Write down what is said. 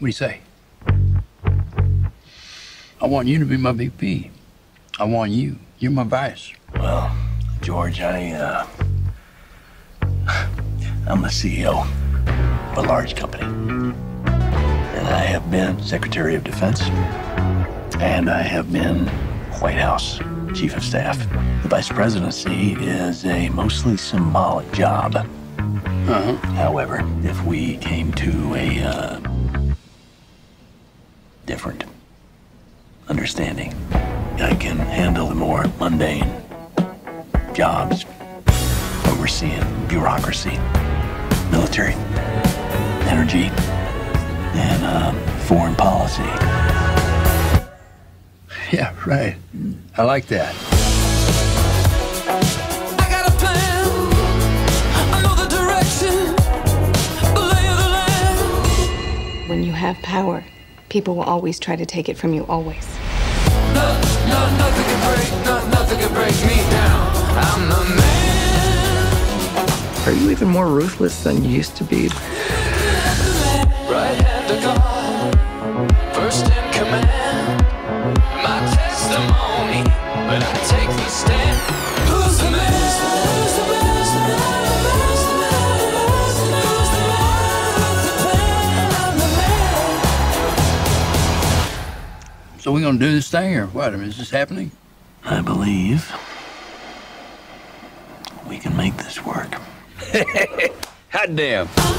What do you say? I want you to be my VP. I want you. You're my vice. Well, George, I'm the CEO of a large company. And I have been Secretary of Defense. And I have been White House Chief of Staff. The Vice Presidency is a mostly symbolic job. Uh-huh. However, if we came to a different understanding, I can handle the more mundane jobs, overseeing bureaucracy, military, energy, and foreign policy. Yeah, right. I like that. When you have power, people will always try to take it from you, always. Nothing can break me down. I'm the man. Are you even more ruthless than you used to be? Right at the call, first in command. My testimony, but I take the stand. Who's the man? Who's the man? So we're gonna do this thing, or what? I mean, is this happening? I believe we can make this work. Hot damn.